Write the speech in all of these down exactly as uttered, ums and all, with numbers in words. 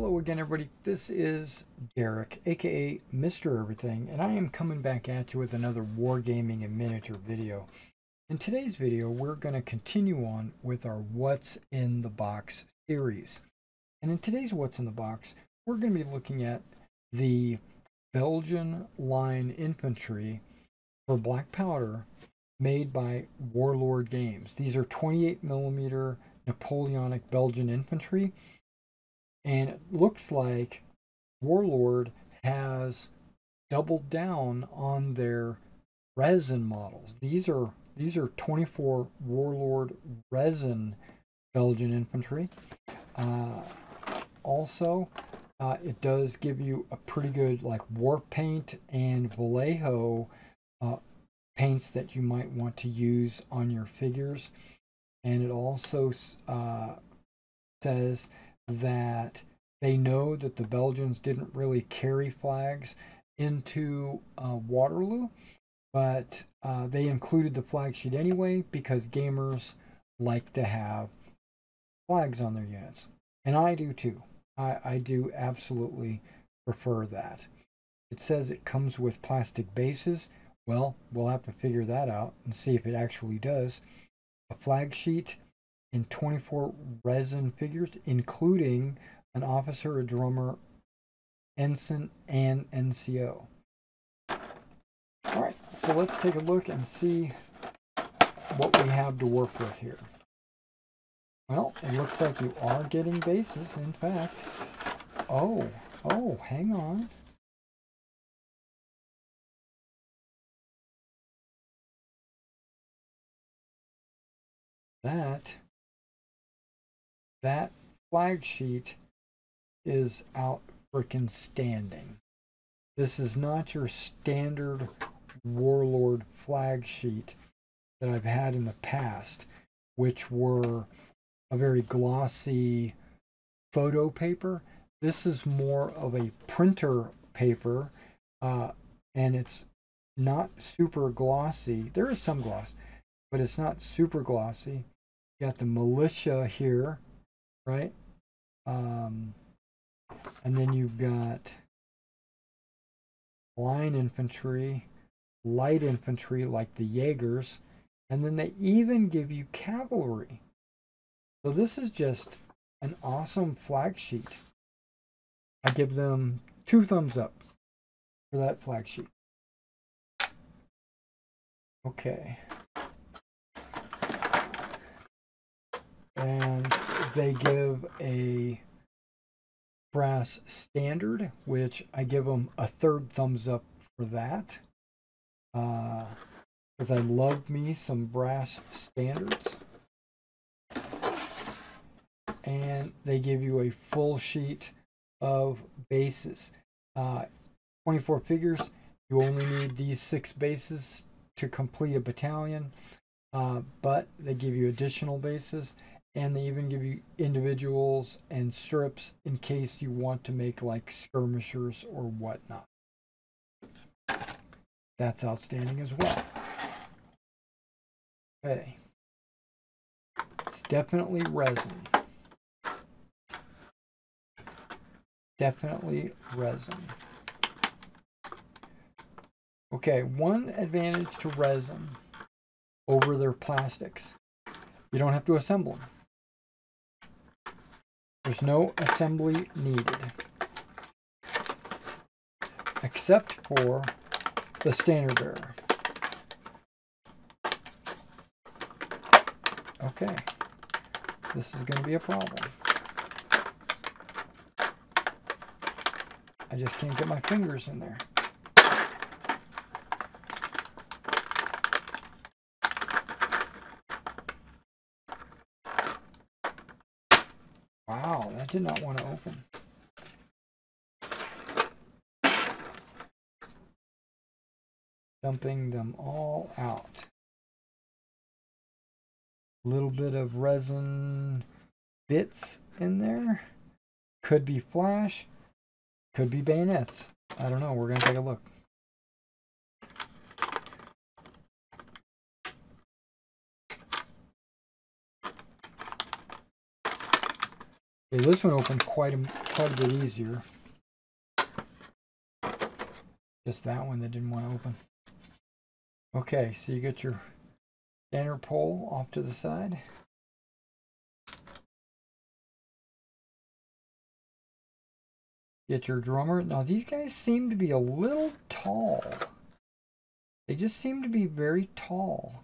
Hello again, everybody. This is Derek, aka Mister Everything, and I am coming back at you with another Wargaming in Miniature video. In today's video, we're going to continue on with our What's in the Box series. And in today's What's in the Box, we're going to be looking at the Belgian line infantry for Black Powder made by Warlord Games. These are twenty-eight millimeter Napoleonic Belgian infantry. And it looks like Warlord has doubled down on their resin models. These are these are twenty-four Warlord resin Belgian infantry. Uh, also, uh, it does give you a pretty good like war paint and Vallejo uh, paints that you might want to use on your figures. And it also uh, says that they know that the Belgians didn't really carry flags into uh, Waterloo, but uh, they included the flag sheet anyway because gamers like to have flags on their units. And I do too. I, I do absolutely prefer that. It says it comes with plastic bases. Well, we'll have to figure that out and see if it actually does. A flag sheet in twenty-four resin figures, including an officer, a drummer, ensign, and N C O. All right, so let's take a look and see what we have to work with here. Well, it looks like you are getting bases, in fact. Oh, oh, hang on. That... That flag sheet is out frickin' standing. This is not your standard Warlord flag sheet that I've had in the past, which were a very glossy photo paper. This is more of a printer paper, uh, and it's not super glossy. There is some gloss, but it's not super glossy. You got the militia here. Right, um, and then you've got line infantry, light infantry like the Jaegers, and then they even give you cavalry. So this is just an awesome flag sheet. I give them two thumbs up for that flag sheet. Okay. And they give a brass standard, which I give them a third thumbs up for that, because uh, I love me some brass standards. And they give you a full sheet of bases, uh, twenty-four figures. You only need these six bases to complete a battalion, uh, but they give you additional bases. And they even give you individuals and strips in case you want to make like skirmishers or whatnot. That's outstanding as well. Okay. It's definitely resin. Definitely resin. Okay, one advantage to resin over their plastics. You don't have to assemble them. There's no assembly needed, except for the standard bearer. Okay, this is going to be a problem. I just can't get my fingers in there. Wow, that did not want to open. Dumping them all out. A little bit of resin bits in there. Could be flash, could be bayonets. I don't know, we're going to take a look. Okay, this one opened quite a, quite a bit easier. Just that one that didn't want to open. Okay, so you get your standard pole off to the side. Get your drummer. Now these guys seem to be a little tall. They just seem to be very tall.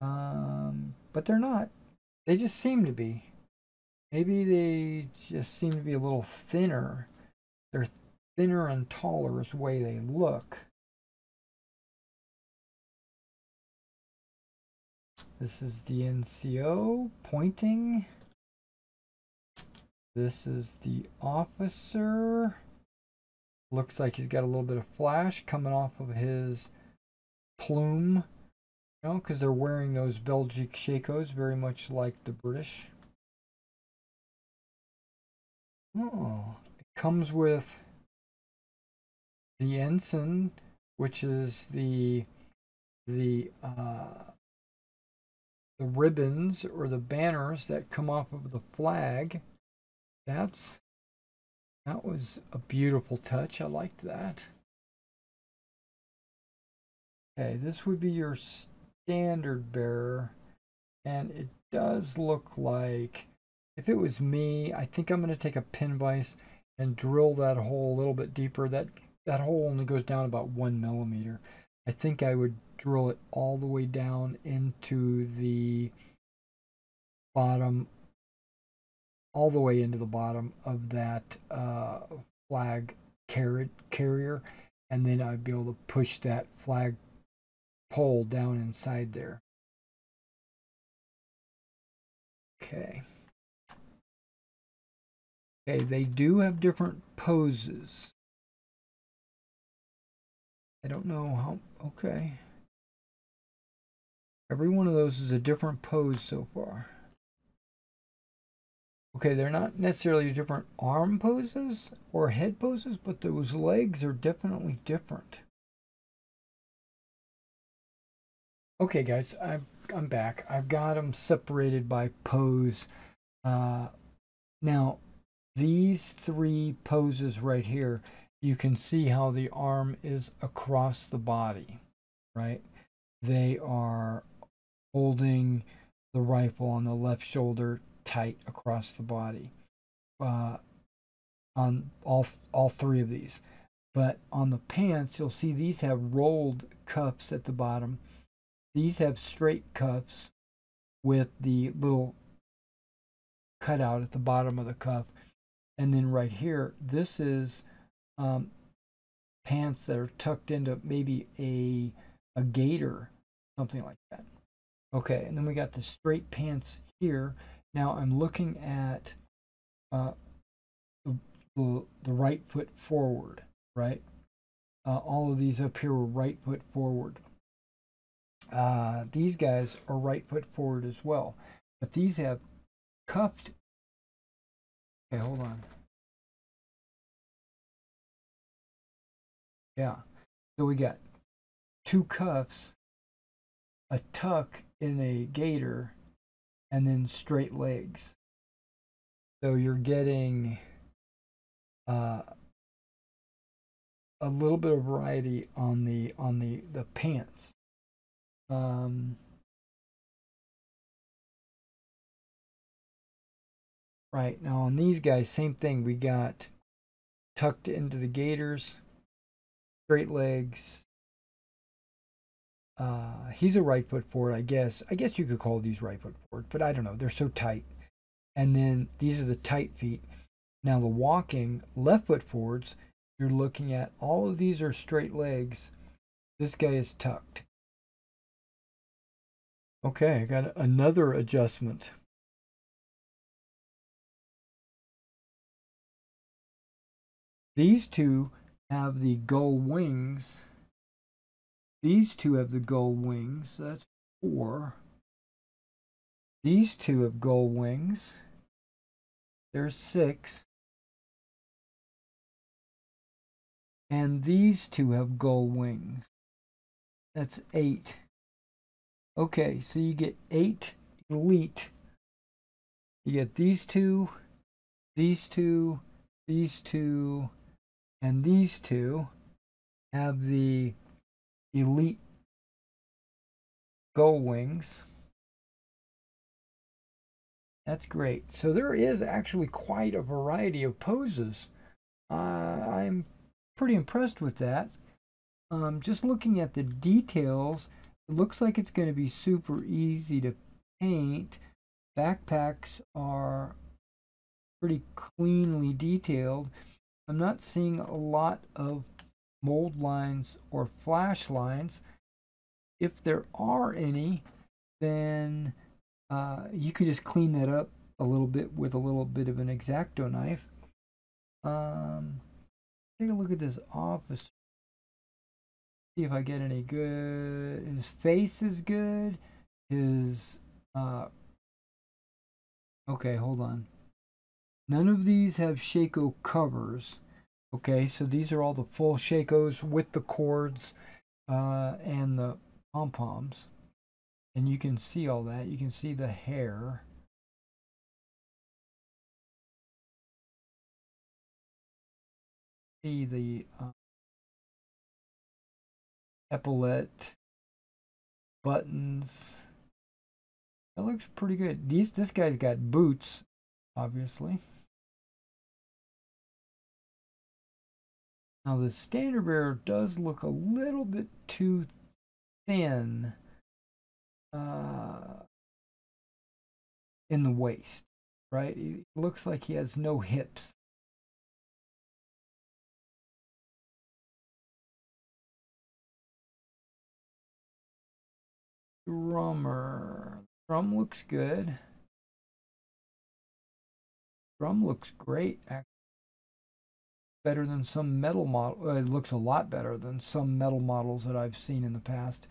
Um, but they're not. They just seem to be. Maybe they just seem to be a little thinner. They're thinner and taller is the way they look. This is the N C O pointing. This is the officer. Looks like he's got a little bit of flash coming off of his plume. You know, because they're wearing those Belgic shakos very much like the British. Oh, it comes with the ensign, which is the the uh, the ribbons or the banners that come off of the flag. That's that was a beautiful touch. I liked that. Okay, this would be your standard bearer, and it does look like, if it was me, I think I'm going to take a pin vise and drill that hole a little bit deeper. That that hole only goes down about one millimeter. I think I would drill it all the way down into the bottom, all the way into the bottom of that uh, flag carrier, carrier, and then I'd be able to push that flag pole down inside there. Okay. Okay, they do have different poses. I don't know how. Okay. Every one of those is a different pose so far. Okay, they're not necessarily different arm poses or head poses, but those legs are definitely different. Okay, guys, I've, I'm back. I've got them separated by pose. Uh, now, these three poses right here, you can see how the arm is across the body, right? They are holding the rifle on the left shoulder tight across the body uh, on all, all three of these. But on the pants, you'll see these have rolled cuffs at the bottom. These have straight cuffs with the little cutout at the bottom of the cuff. And then right here, this is um, pants that are tucked into maybe a, a gaiter, something like that. Okay, and then we got the straight pants here. Now I'm looking at uh, the, the, the right foot forward, right? Uh, all of these up here were right foot forward. Uh, these guys are right foot forward as well, but these have cuffed. Okay, hold on. Yeah, so we got two cuffs, a tuck in a gaiter, and then straight legs. So you're getting uh, a little bit of variety on the on the the pants. Um, right now on these guys, same thing. We got tucked into the gaiters, straight legs. Uh, he's a right foot forward, I guess. I guess you could call these right foot forward, but I don't know. They're so tight. And then these are the tight feet. Now the walking left foot forwards, you're looking at all of these are straight legs. This guy is tucked. Okay, I got another adjustment. These two have the gull wings. These two have the gull wings. That's four. These two have gull wings. There's six. And these two have gull wings. That's eight. Okay, so you get eight elite. You get these two, these two, these two, and these two have the elite gull wings. That's great. So there is actually quite a variety of poses. Uh, I'm pretty impressed with that. Um, just looking at the details, it looks like it's going to be super easy to paint. Backpacks are pretty cleanly detailed. I'm not seeing a lot of mold lines or flash lines. If there are any, then uh, you could just clean that up a little bit with a little bit of an X-Acto knife. Um, take a look at this officer. See if I get any good. His face is good. His uh, okay, hold on. None of these have Shako covers. Okay, so these are all the full Shakos with the cords uh, and the pom-poms. And you can see all that. You can see the hair. See the uh, epaulette, buttons. That looks pretty good. These, this guy's got boots, obviously. Now the standard bearer does look a little bit too thin uh, in the waist, right? It looks like he has no hips. Drummer. Drum looks good. Drum looks great, actually. Better than some metal model. It looks a lot better than some metal models that I've seen in the past,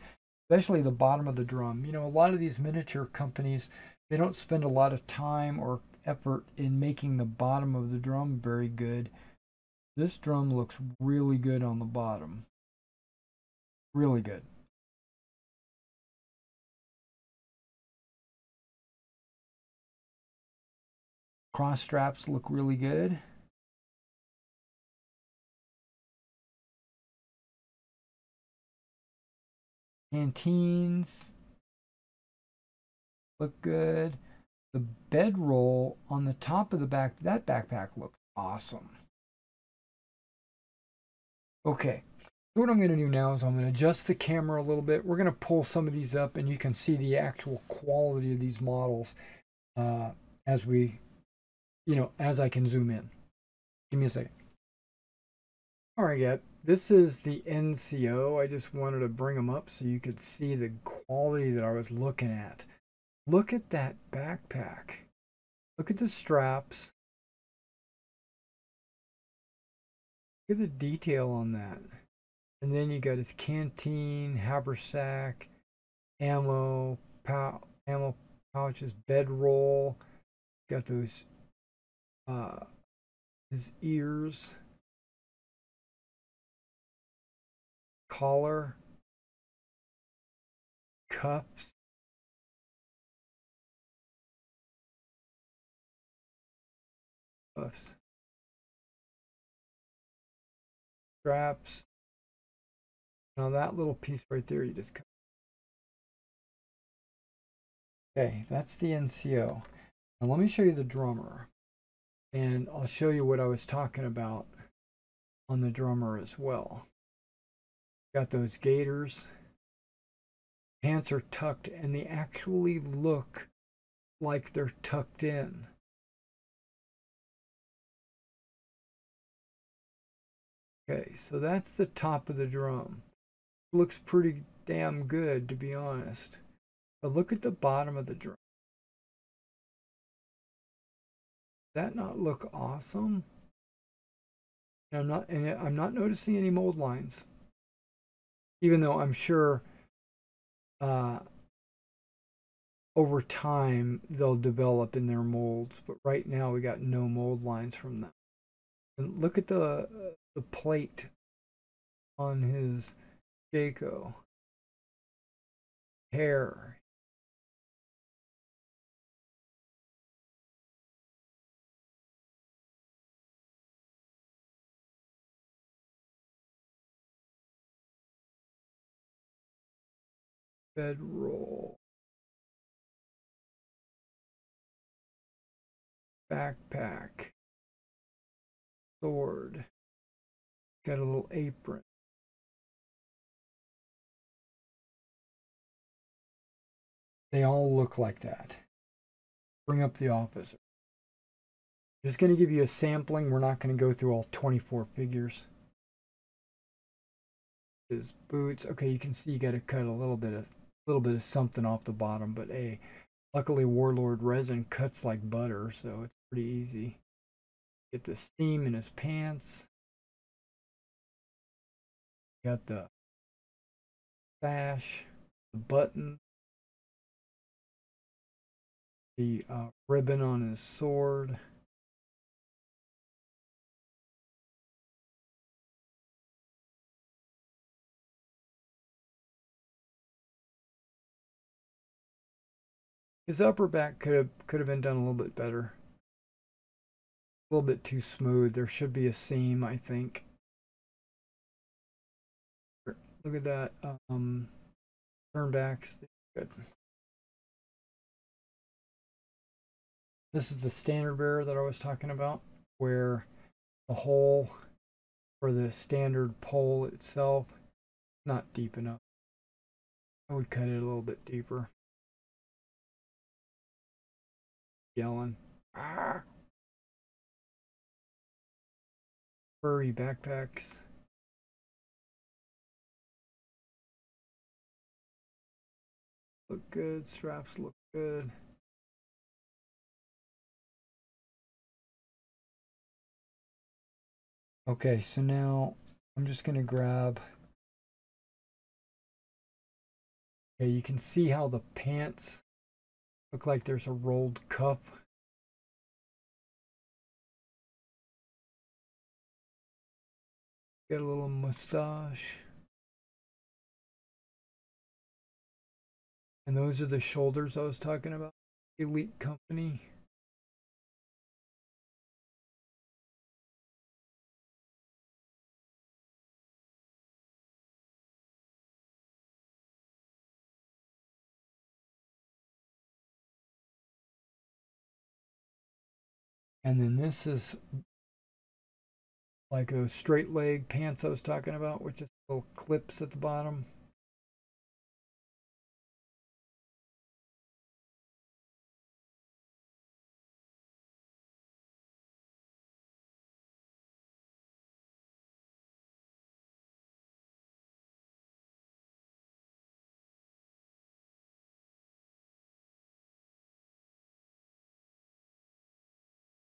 especially the bottom of the drum. You know, a lot of these miniature companies, they don't spend a lot of time or effort in making the bottom of the drum very good. This drum looks really good on the bottom. Really good. Cross straps look really good. Canteens look good. The bedroll on the top of the back, that backpack looks awesome. Okay, so what I'm going to do now is I'm going to adjust the camera a little bit. We're going to pull some of these up and you can see the actual quality of these models uh, as we you know, as I can zoom in. Give me a second. All right, yeah, this is the N C O. I just wanted to bring them up so you could see the quality that I was looking at. Look at that backpack. Look at the straps. Look at the detail on that. And then you got his canteen, haversack, ammo, pow ammo pouches, bedroll. Got those. Uh, his ears, collar, cuffs, cuffs, straps. Now that little piece right there, you just cut. Okay, that's the N C O. Now let me show you the drummer. And I'll show you what I was talking about on the drummer as well. Got those gaiters. Pants are tucked and they actually look like they're tucked in. Okay, so that's the top of the drum. Looks pretty damn good, to be honest. But look at the bottom of the drum. That not look awesome? And I'm not, and I'm not noticing any mold lines, even though I'm sure uh, over time they'll develop in their molds. But right now we got no mold lines from them. And look at the the plate on his Jayco hair. Bedroll. Backpack. Sword. Got a little apron. They all look like that. Bring up the officer. I'm just going to give you a sampling. We're not going to go through all twenty-four figures. His boots. Okay, you can see you got to cut a little bit of little bit of something off the bottom, but hey, luckily Warlord resin cuts like butter, so it's pretty easy. Get the seam in his pants. Got the sash, the button, the uh, ribbon on his sword. His upper back could have could have been done a little bit better. A little bit too smooth. There should be a seam, I think. Look at that. Um, turn backs. Good. This is the standard bearer that I was talking about, where the hole for the standard pole itself is not deep enough. I would cut it a little bit deeper. Yelling. Ah! Furry backpacks. Look good. Straps look good. Okay, so now I'm just going to grab. Okay, you can see how the pants look like there's a rolled cuff. Get a little mustache. And those are the shoulders I was talking about. Elite company. And then this is like those straight leg pants I was talking about, which is little clips at the bottom.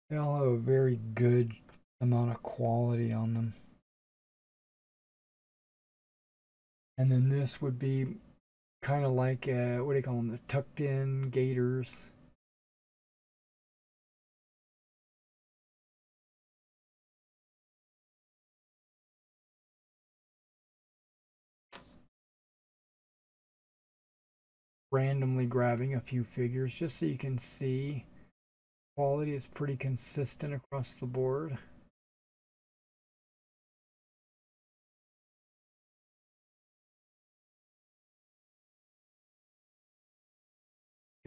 They all have a very good amount of quality on them. And then this would be kind of like, a, what do you call them, the tucked in gaiters. Randomly grabbing a few figures just so you can see. Quality is pretty consistent across the board.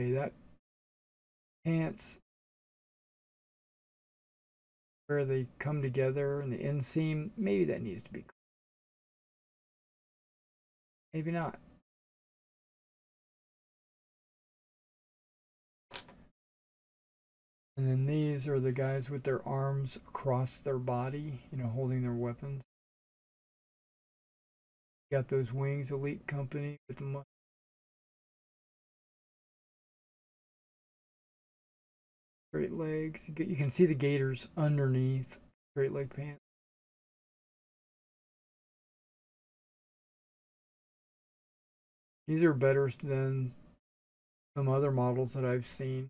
Okay, that pants where they come together and the inseam, maybe that needs to be clean. Maybe not. And then these are the guys with their arms across their body, you know, holding their weapons. Got those wings, elite company with the straight legs. You can see the gaiters underneath straight leg pants. These are better than some other models that I've seen.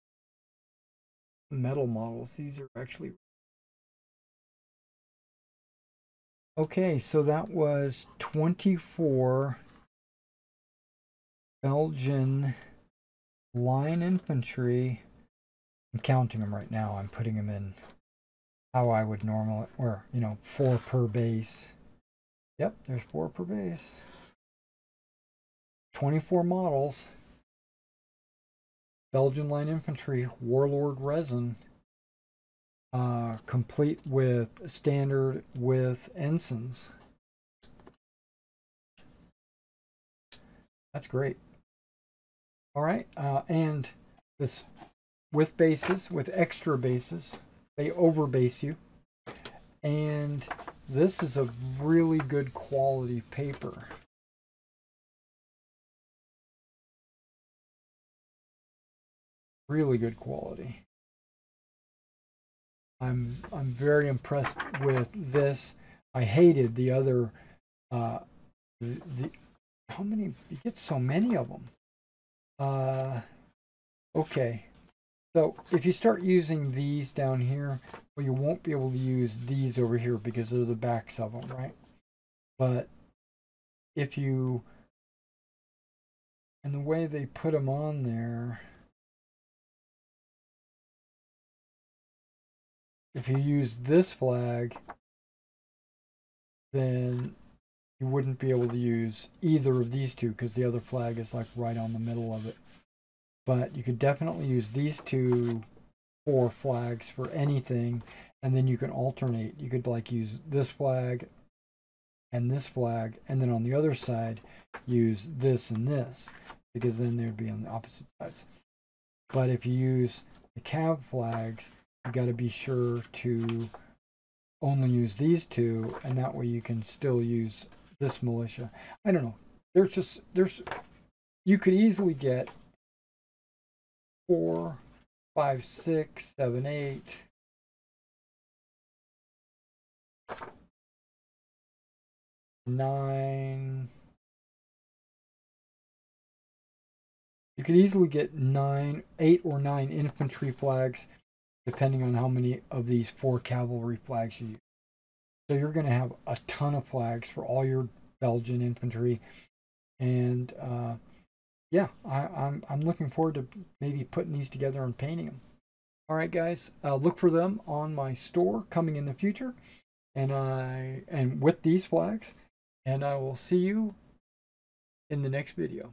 Metal models. These are actually Okay, so that was twenty-four Belgian line infantry. I'm counting them right now. I'm putting them in how I would normally, or, you know, four per base. Yep, there's four per base. twenty-four models. Belgian line infantry, Warlord resin, uh, complete with standard with ensigns. That's great. All right, uh, and this with bases, with extra bases, they overbase you. And this is a really good quality paper. Really good quality. I'm I'm very impressed with this. I hated the other. Uh, the, the how many? You get so many of them. Uh, okay. So if you start using these down here, well, you won't be able to use these over here because they're the backs of them, right? But if you, and the way they put them on there, if you use this flag, then you wouldn't be able to use either of these two because the other flag is like right on the middle of it. But you could definitely use these two four flags for anything, and then you can alternate. You could like use this flag and this flag, and then on the other side use this and this, because then they'd be on the opposite sides. But if you use the cav flags, you got to be sure to only use these two, and that way you can still use this militia. I don't know. There's just there's you could easily get four, five, six, seven, eight. Nine. You could easily get nine, eight or nine infantry flags, depending on how many of these four cavalry flags you use. So you're going to have a ton of flags for all your Belgian infantry. And uh, yeah, I, I'm, I'm looking forward to maybe putting these together and painting them. All right, guys, uh, look for them on my store coming in the future. And, I, and with these flags. And I will see you in the next video.